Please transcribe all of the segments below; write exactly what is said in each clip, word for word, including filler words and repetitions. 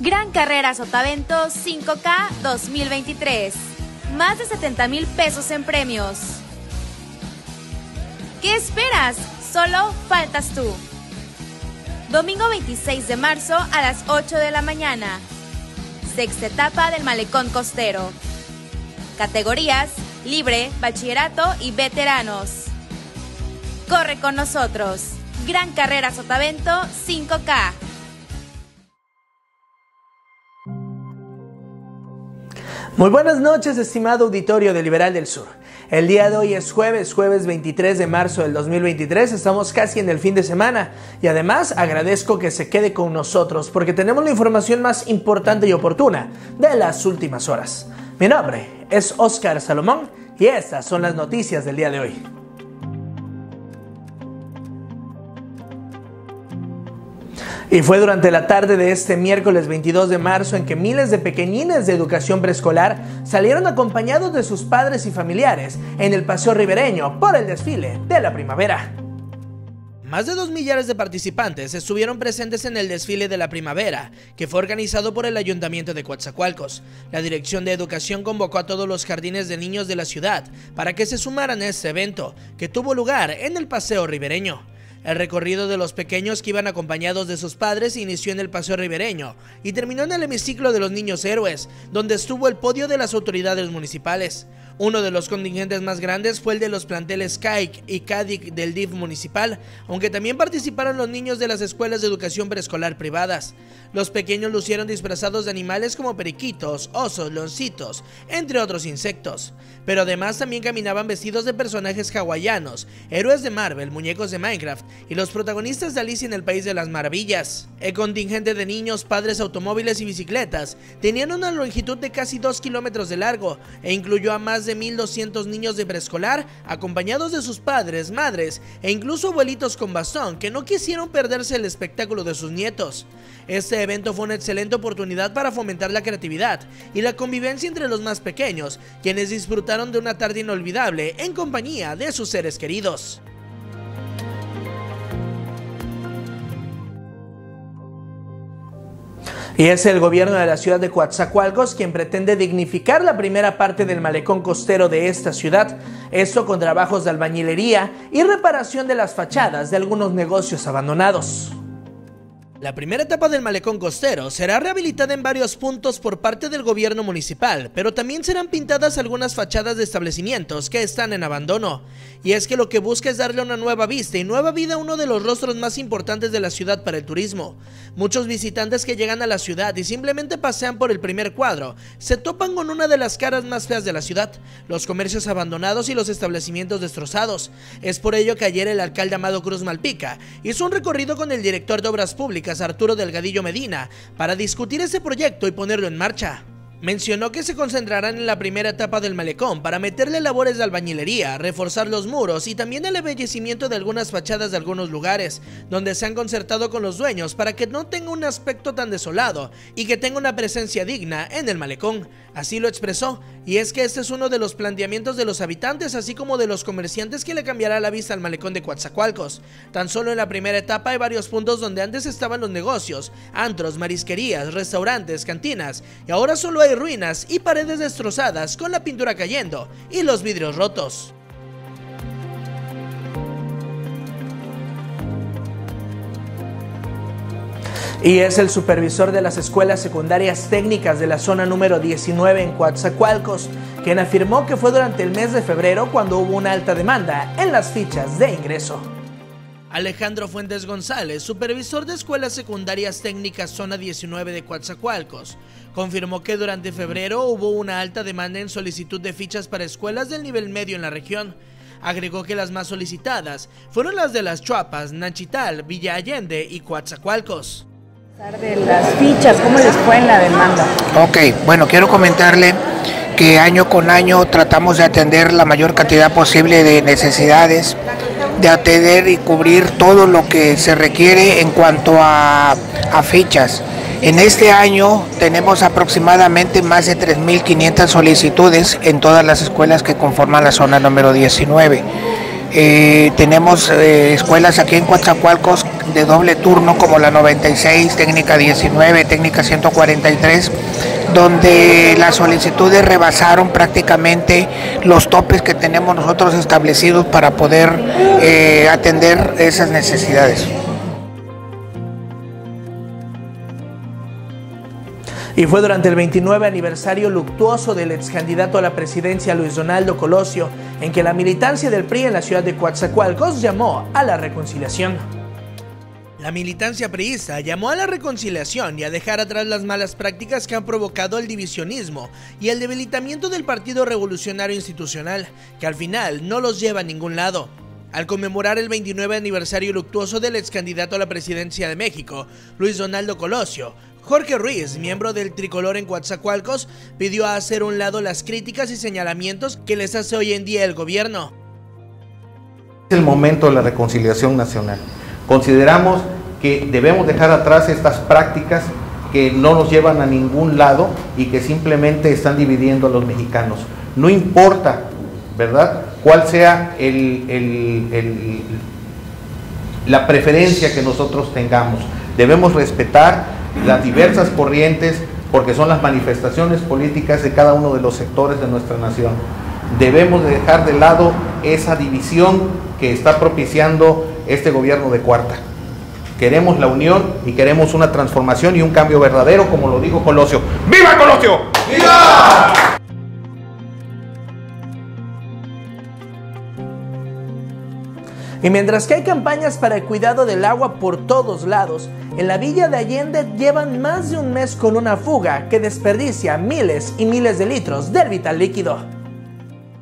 Gran Carrera Sotavento cinco K dos mil veintitrés. Más de setenta mil pesos en premios. ¿Qué esperas? Solo faltas tú. Domingo veintiséis de marzo a las ocho de la mañana. Sexta etapa del Malecón Costero. Categorías: libre, bachillerato y veteranos. Corre con nosotros. Gran Carrera Sotavento cinco K. Muy buenas noches, estimado auditorio de Liberal del Sur. El día de hoy es jueves, jueves veintitrés de marzo del dos mil veintitrés, estamos casi en el fin de semana y además agradezco que se quede con nosotros porque tenemos la información más importante y oportuna de las últimas horas. Mi nombre es Óscar Salomón y estas son las noticias del día de hoy. Y fue durante la tarde de este miércoles veintidós de marzo en que miles de pequeñines de educación preescolar salieron acompañados de sus padres y familiares en el Paseo Ribereño por el desfile de la primavera. Más de dos millares de participantes estuvieron presentes en el desfile de la primavera, que fue organizado por el Ayuntamiento de Coatzacoalcos. La Dirección de Educación convocó a todos los jardines de niños de la ciudad para que se sumaran a este evento, que tuvo lugar en el Paseo Ribereño. El recorrido de los pequeños que iban acompañados de sus padres inició en el Paseo Ribereño y terminó en el Hemiciclo de los Niños Héroes, donde estuvo el podio de las autoridades municipales. Uno de los contingentes más grandes fue el de los planteles Kaik y Kadik del D I F municipal, aunque también participaron los niños de las escuelas de educación preescolar privadas. Los pequeños lucieron disfrazados de animales como periquitos, osos, leoncitos, entre otros insectos. Pero además también caminaban vestidos de personajes hawaianos, héroes de Marvel, muñecos de Minecraft y los protagonistas de Alicia en el País de las Maravillas. El contingente de niños, padres, automóviles y bicicletas tenían una longitud de casi dos kilómetros de largo e incluyó a más de mil doscientos niños de preescolar acompañados de sus padres, madres e incluso abuelitos con bastón que no quisieron perderse el espectáculo de sus nietos. Este evento fue una excelente oportunidad para fomentar la creatividad y la convivencia entre los más pequeños, quienes disfrutaron de una tarde inolvidable en compañía de sus seres queridos. Y es el gobierno de la ciudad de Coatzacoalcos quien pretende dignificar la primera parte del malecón costero de esta ciudad, esto con trabajos de albañilería y reparación de las fachadas de algunos negocios abandonados. La primera etapa del malecón costero será rehabilitada en varios puntos por parte del gobierno municipal, pero también serán pintadas algunas fachadas de establecimientos que están en abandono. Y es que lo que busca es darle una nueva vista y nueva vida a uno de los rostros más importantes de la ciudad para el turismo. Muchos visitantes que llegan a la ciudad y simplemente pasean por el primer cuadro, se topan con una de las caras más feas de la ciudad, los comercios abandonados y los establecimientos destrozados. Es por ello que ayer el alcalde Amado Cruz Malpica hizo un recorrido con el director de Obras Públicas, Arturo Delgadillo Medina, para discutir ese proyecto y ponerlo en marcha. Mencionó que se concentrarán en la primera etapa del malecón para meterle labores de albañilería, reforzar los muros y también el embellecimiento de algunas fachadas de algunos lugares, donde se han concertado con los dueños para que no tenga un aspecto tan desolado y que tenga una presencia digna en el malecón. Así lo expresó, y es que este es uno de los planteamientos de los habitantes así como de los comerciantes que le cambiará la vista al malecón de Coatzacoalcos. Tan solo en la primera etapa hay varios puntos donde antes estaban los negocios, antros, marisquerías, restaurantes, cantinas, y ahora solo hay ruinas y paredes destrozadas con la pintura cayendo y los vidrios rotos. Y es el supervisor de las escuelas secundarias técnicas de la zona número diecinueve en Coatzacoalcos quien afirmó que fue durante el mes de febrero cuando hubo una alta demanda en las fichas de ingreso. Alejandro Fuentes González, supervisor de escuelas secundarias técnicas zona diecinueve de Coatzacoalcos, confirmó que durante febrero hubo una alta demanda en solicitud de fichas para escuelas del nivel medio en la región. Agregó que las más solicitadas fueron las de Las Chuapas, Nanchital, Villa Allende y Coatzacoalcos. De las fichas, ¿cómo les fue en la demanda? Ok, bueno, quiero comentarle que año con año tratamos de atender la mayor cantidad posible de necesidades, de atender y cubrir todo lo que se requiere en cuanto a, a fichas. En este año tenemos aproximadamente más de tres mil quinientas solicitudes en todas las escuelas que conforman la zona número diecinueve. Eh, tenemos eh, escuelas aquí en Coatzacoalcos de doble turno como la noventa y seis, técnica diecinueve, técnica ciento cuarenta y tres, donde las solicitudes rebasaron prácticamente los topes que tenemos nosotros establecidos para poder eh, atender esas necesidades. Y fue durante el veintinueve aniversario luctuoso del excandidato a la presidencia Luis Donaldo Colosio, en que la militancia del P R I en la ciudad de Coatzacoalcos llamó a la reconciliación. La militancia priista llamó a la reconciliación y a dejar atrás las malas prácticas que han provocado el divisionismo y el debilitamiento del Partido Revolucionario Institucional, que al final no los lleva a ningún lado. Al conmemorar el veintinueve aniversario luctuoso del excandidato a la presidencia de México, Luis Donaldo Colosio, Jorge Ruiz, miembro del tricolor en Coatzacoalcos, pidió a hacer un lado las críticas y señalamientos que les hace hoy en día el gobierno. Es el momento de la reconciliación nacional. Consideramos que debemos dejar atrás estas prácticas que no nos llevan a ningún lado y que simplemente están dividiendo a los mexicanos. No importa, ¿verdad?, cuál sea el, el, el, la preferencia que nosotros tengamos. Debemos respetar las diversas corrientes, porque son las manifestaciones políticas de cada uno de los sectores de nuestra nación. Debemos dejar de lado esa división que está propiciando este gobierno de cuarta. Queremos la unión y queremos una transformación y un cambio verdadero, como lo dijo Colosio. ¡Viva Colosio! ¡Viva! Y mientras que hay campañas para el cuidado del agua por todos lados, en la Villa de Allende llevan más de un mes con una fuga que desperdicia miles y miles de litros del vital líquido.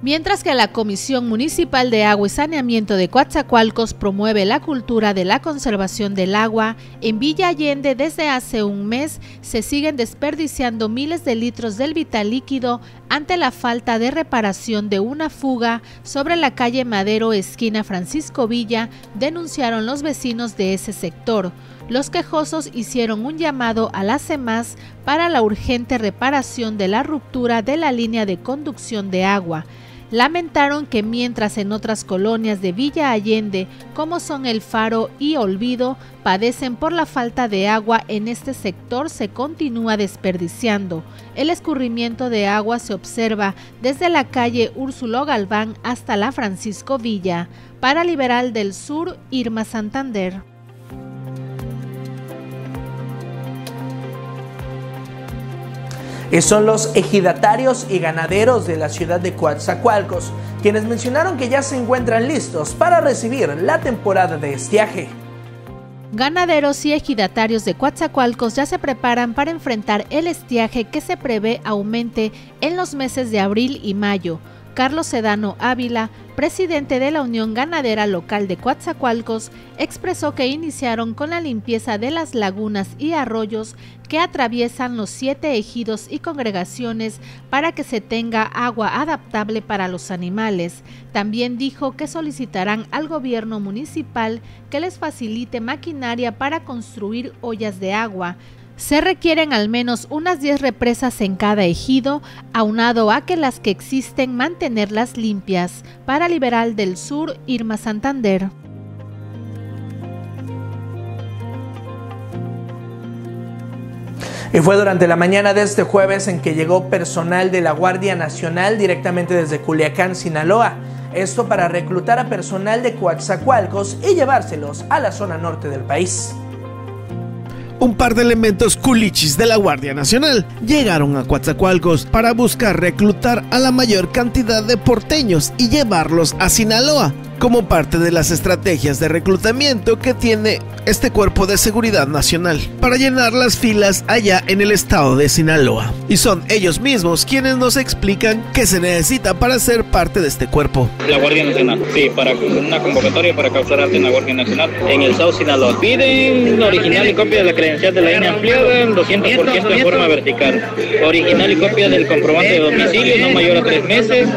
Mientras que la Comisión Municipal de Agua y Saneamiento de Coatzacoalcos promueve la cultura de la conservación del agua, en Villa Allende desde hace un mes se siguen desperdiciando miles de litros del vital líquido ante la falta de reparación de una fuga sobre la calle Madero, esquina Francisco Villa, denunciaron los vecinos de ese sector. Los quejosos hicieron un llamado a la CEMAS para la urgente reparación de la ruptura de la línea de conducción de agua. Lamentaron que mientras en otras colonias de Villa Allende, como son El Faro y Olvido, padecen por la falta de agua, en este sector se continúa desperdiciando. El escurrimiento de agua se observa desde la calle Úrsulo Galván hasta la Francisco Villa. Para Liberal del Sur, Irma Santander. Son los ejidatarios y ganaderos de la ciudad de Coatzacoalcos quienes mencionaron que ya se encuentran listos para recibir la temporada de estiaje. Ganaderos y ejidatarios de Coatzacoalcos ya se preparan para enfrentar el estiaje que se prevé aumente en los meses de abril y mayo. Carlos Sedano Ávila, presidente de la Unión Ganadera Local de Coatzacoalcos, expresó que iniciaron con la limpieza de las lagunas y arroyos que atraviesan los siete ejidos y congregaciones para que se tenga agua adaptable para los animales. También dijo que solicitarán al gobierno municipal que les facilite maquinaria para construir ollas de agua. Se requieren al menos unas diez represas en cada ejido, aunado a que las que existen mantenerlas limpias. Para Liberal del Sur, Irma Santander. Y fue durante la mañana de este jueves en que llegó personal de la Guardia Nacional directamente desde Culiacán, Sinaloa. Esto para reclutar a personal de Coatzacoalcos y llevárselos a la zona norte del país. Un par de elementos culichis de la Guardia Nacional llegaron a Coatzacoalcos para buscar reclutar a la mayor cantidad de porteños y llevarlos a Sinaloa, como parte de las estrategias de reclutamiento que tiene este cuerpo de seguridad nacional, para llenar las filas allá en el estado de Sinaloa. Y son ellos mismos quienes nos explican qué se necesita para ser parte de este cuerpo. La Guardia Nacional, sí, para una convocatoria para causar arte en la Guardia Nacional en el estado de Sinaloa. Piden original y copia de la credencial de la I N E ampliada en doscientos por ciento en forma vertical. Original y copia del comprobante de domicilio no mayor a tres meses,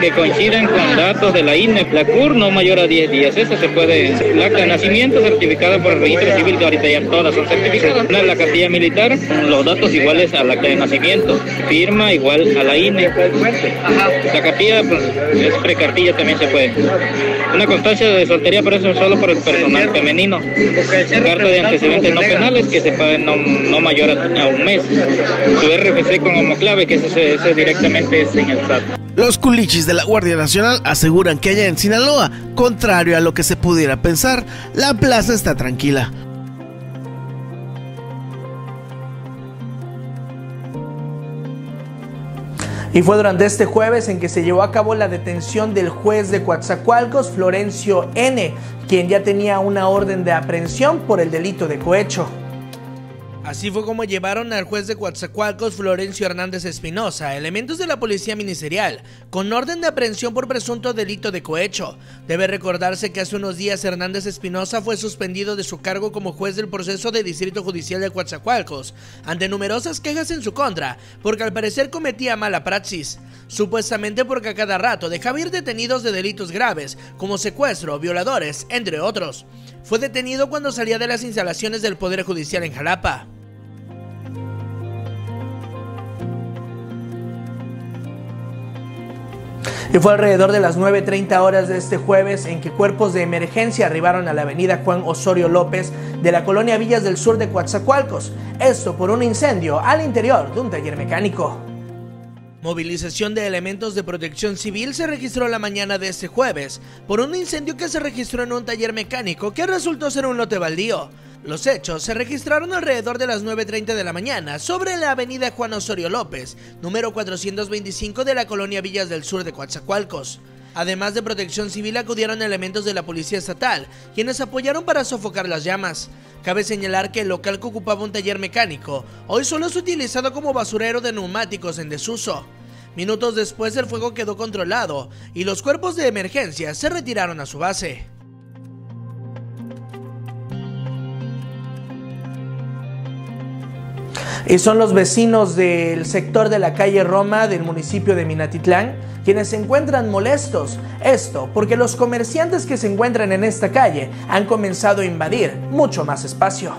que coincidan con datos de la I N E, Placur, no mayor a diez días. Esta se puede, el acta de nacimiento certificada por el registro civil, que ahorita ya todas son certificadas, la, la cartilla militar, los datos iguales al acta de nacimiento, firma igual a la I N E, la cartilla pues, es precartilla, también se puede, una constancia de soltería, pero eso solo para el personal femenino, carta de antecedentes no penales que se pague no, no mayor a, a un mes, su R F C con homoclave, que ese, ese directamente es en el S A T. Los culichis de la Guardia Nacional aseguran que allá en Sinaloa, contrario a lo que se pudiera pensar, la plaza está tranquila. Y fue durante este jueves en que se llevó a cabo la detención del juez de Coatzacoalcos, Florencio N., quien ya tenía una orden de aprehensión por el delito de cohecho. Así fue como llevaron al juez de Coatzacoalcos, Florencio Hernández Espinosa, elementos de la policía ministerial, con orden de aprehensión por presunto delito de cohecho. Debe recordarse que hace unos días Hernández Espinosa fue suspendido de su cargo como juez del proceso de Distrito Judicial de Coatzacoalcos, ante numerosas quejas en su contra, porque al parecer cometía mala praxis. Supuestamente porque a cada rato dejaba ir detenidos de delitos graves, como secuestro, violadores, entre otros. Fue detenido cuando salía de las instalaciones del Poder Judicial en Jalapa. Y fue alrededor de las nueve treinta horas de este jueves en que cuerpos de emergencia arribaron a la avenida Juan Osorio López de la colonia Villas del Sur de Coatzacoalcos, esto por un incendio al interior de un taller mecánico. Movilización de elementos de protección civil se registró la mañana de este jueves por un incendio que se registró en un taller mecánico que resultó ser un lote baldío. Los hechos se registraron alrededor de las nueve treinta de la mañana sobre la avenida Juan Osorio López, número cuatrocientos veinticinco de la colonia Villas del Sur de Coatzacoalcos. Además de protección civil acudieron elementos de la policía estatal, quienes apoyaron para sofocar las llamas. Cabe señalar que el local que ocupaba un taller mecánico, hoy solo es utilizado como basurero de neumáticos en desuso. Minutos después el fuego quedó controlado y los cuerpos de emergencia se retiraron a su base. Y son los vecinos del sector de la calle Roma del municipio de Minatitlán quienes se encuentran molestos. Esto porque los comerciantes que se encuentran en esta calle han comenzado a invadir mucho más espacio.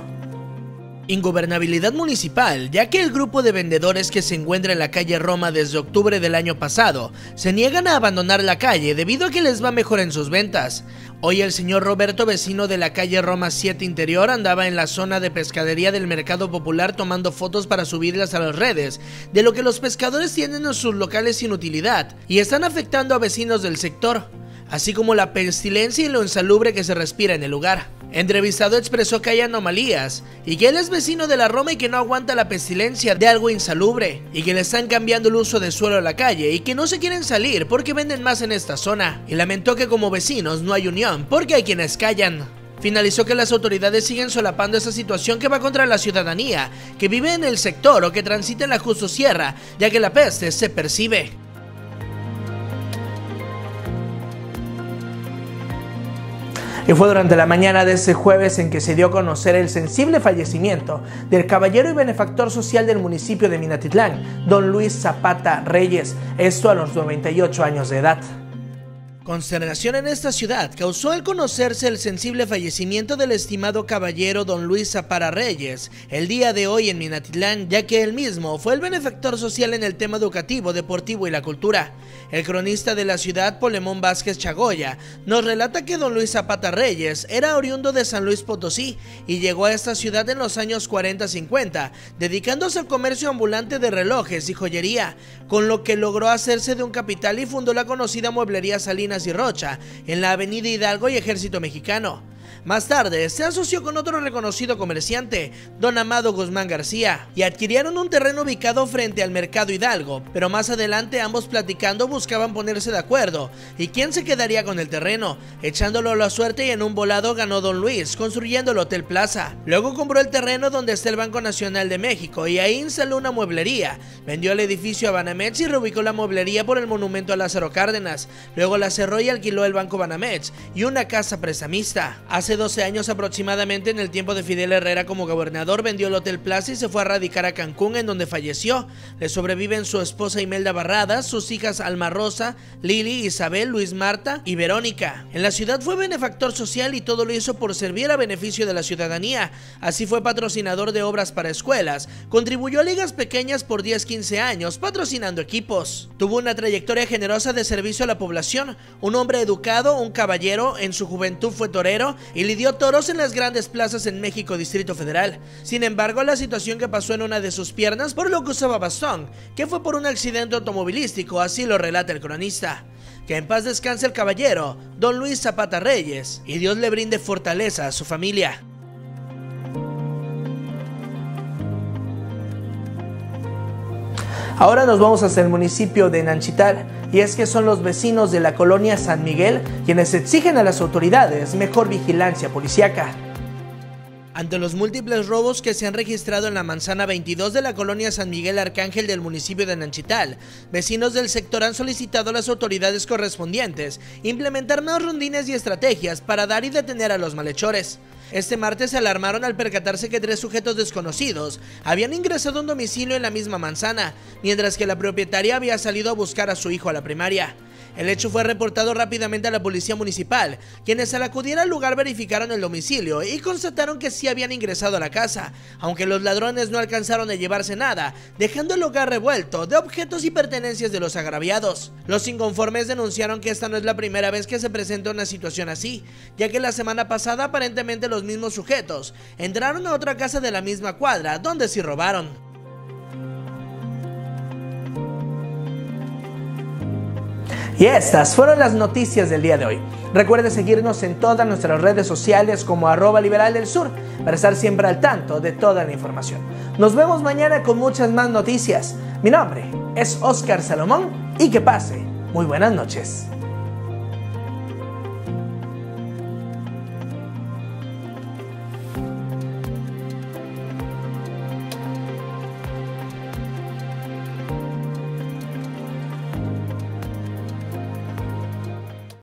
Ingobernabilidad municipal, ya que el grupo de vendedores que se encuentra en la calle Roma desde octubre del año pasado se niegan a abandonar la calle debido a que les va mejor en sus ventas. Hoy el señor Roberto, vecino de la calle Roma siete Interior, andaba en la zona de pescadería del Mercado Popular tomando fotos para subirlas a las redes, de lo que los pescadores tienen en sus locales sin utilidad y están afectando a vecinos del sector, así como la pestilencia y lo insalubre que se respira en el lugar. Entrevistado expresó que hay anomalías y que él es vecino de la Roma y que no aguanta la pestilencia de algo insalubre y que le están cambiando el uso de suelo a la calle y que no se quieren salir porque venden más en esta zona. Y lamentó que como vecinos no hay unión porque hay quienes callan. Finalizó que las autoridades siguen solapando esa situación que va contra la ciudadanía que vive en el sector o que transita en la Justo Sierra, ya que la peste se percibe. Y fue durante la mañana de ese jueves en que se dio a conocer el sensible fallecimiento del caballero y benefactor social del municipio de Minatitlán, don Luis Zapata Reyes, esto a los noventa y ocho años de edad. Consternación en esta ciudad causó al conocerse el sensible fallecimiento del estimado caballero don Luis Zapata Reyes el día de hoy en Minatitlán, ya que él mismo fue el benefactor social en el tema educativo, deportivo y la cultura. El cronista de la ciudad, Polemón Vázquez Chagoya, nos relata que don Luis Zapata Reyes era oriundo de San Luis Potosí y llegó a esta ciudad en los años cuarenta a cincuenta, dedicándose al comercio ambulante de relojes y joyería, con lo que logró hacerse de un capital y fundó la conocida mueblería Salinas y Rocha en la avenida Hidalgo y Ejército Mexicano. Más tarde se asoció con otro reconocido comerciante, don Amado Guzmán García, y adquirieron un terreno ubicado frente al mercado Hidalgo, pero más adelante ambos platicando buscaban ponerse de acuerdo y quién se quedaría con el terreno, echándolo a la suerte, y en un volado ganó don Luis construyendo el Hotel Plaza. Luego compró el terreno donde está el Banco Nacional de México y ahí instaló una mueblería, vendió el edificio a Banamex y reubicó la mueblería por el monumento a Lázaro Cárdenas, luego la cerró y alquiló el Banco Banamex y una casa prestamista. Hace doce años aproximadamente, en el tiempo de Fidel Herrera como gobernador, vendió el Hotel Plaza y se fue a radicar a Cancún, en donde falleció. Le sobreviven su esposa Imelda Barradas, sus hijas Alma Rosa, Lili, Isabel, Luis Marta y Verónica. En la ciudad fue benefactor social y todo lo hizo por servir a beneficio de la ciudadanía. Así fue patrocinador de obras para escuelas, contribuyó a ligas pequeñas por diez a quince años, patrocinando equipos. Tuvo una trayectoria generosa de servicio a la población, un hombre educado, un caballero, en su juventud fue torero y lidió toros en las grandes plazas en México, Distrito Federal. Sin embargo, la situación que pasó en una de sus piernas, por lo que usaba bastón, que fue por un accidente automovilístico, así lo relata el cronista. Que en paz descanse el caballero, don Luis Zapata Reyes, y Dios le brinde fortaleza a su familia. Ahora nos vamos hacia el municipio de Nanchital, y es que son los vecinos de la colonia San Miguel quienes exigen a las autoridades mejor vigilancia policiaca. Ante los múltiples robos que se han registrado en la manzana veintidós de la colonia San Miguel Arcángel del municipio de Nanchital, vecinos del sector han solicitado a las autoridades correspondientes implementar más rondines y estrategias para dar y detener a los malhechores. Este martes se alarmaron al percatarse que tres sujetos desconocidos habían ingresado a un domicilio en la misma manzana, mientras que la propietaria había salido a buscar a su hijo a la primaria. El hecho fue reportado rápidamente a la policía municipal, quienes al acudir al lugar verificaron el domicilio y constataron que sí habían ingresado a la casa, aunque los ladrones no alcanzaron a llevarse nada, dejando el hogar revuelto de objetos y pertenencias de los agraviados. Los inconformes denunciaron que esta no es la primera vez que se presenta una situación así, ya que la semana pasada aparentemente los mismos sujetos entraron a otra casa de la misma cuadra, donde sí robaron. Y estas fueron las noticias del día de hoy. Recuerde seguirnos en todas nuestras redes sociales como arroba Liberal del Sur para estar siempre al tanto de toda la información. Nos vemos mañana con muchas más noticias. Mi nombre es Óscar Salomón y que pase muy buenas noches.